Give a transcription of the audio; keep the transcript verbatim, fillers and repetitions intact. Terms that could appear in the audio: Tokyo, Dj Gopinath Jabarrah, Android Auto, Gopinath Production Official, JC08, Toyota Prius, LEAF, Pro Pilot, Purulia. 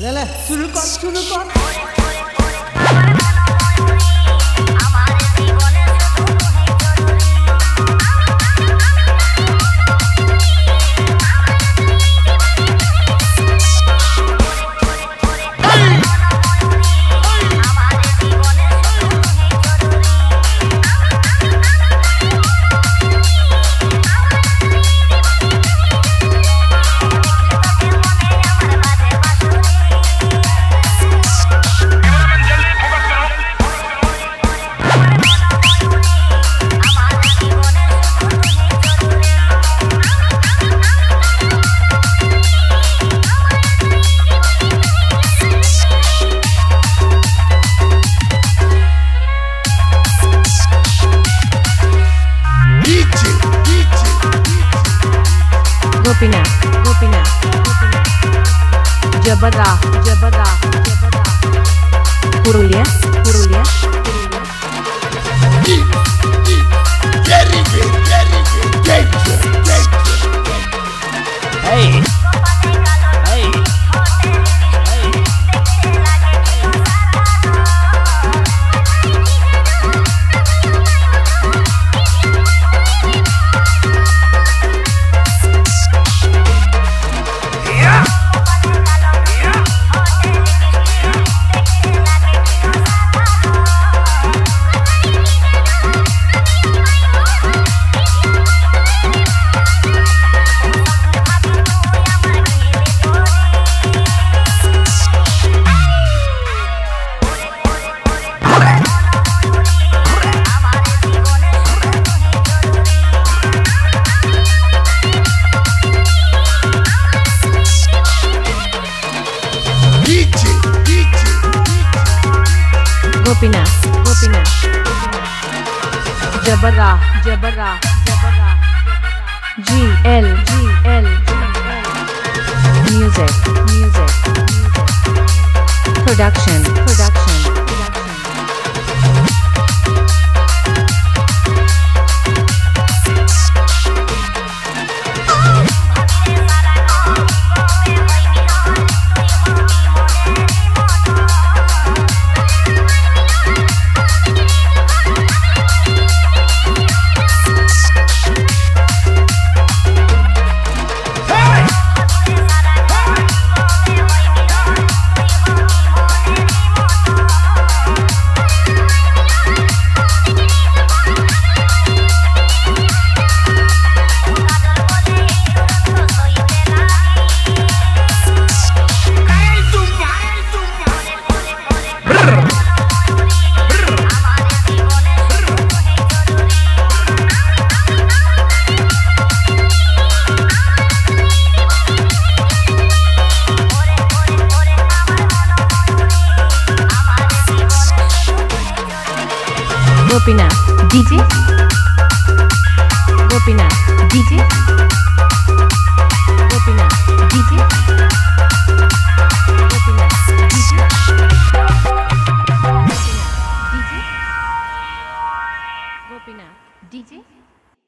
ले ले शुरू कर शुरू कर Gopinath, Gopinath, Gopinath, Jabarrah, Jabarrah, Jabarrah, Purulia, Purulia, very good, very good, very good, very good. Hey. Gopinath, Gopinath, Jabarrah, Jabarrah, Jabarrah, G L G L Music, music, production, production, production. Gopinath D J Gopinath D J